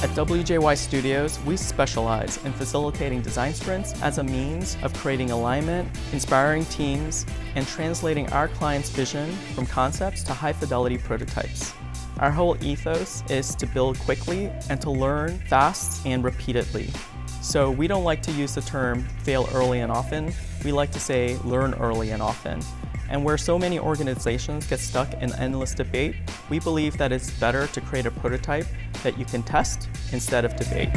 At WJY Studios, we specialize in facilitating design sprints as a means of creating alignment, inspiring teams, and translating our clients' vision from concepts to high-fidelity prototypes. Our whole ethos is to build quickly and to learn fast and repeatedly. So we don't like to use the term fail early and often. We like to say learn early and often. And where so many organizations get stuck in endless debate, we believe that it's better to create a prototype that you can test instead of debate.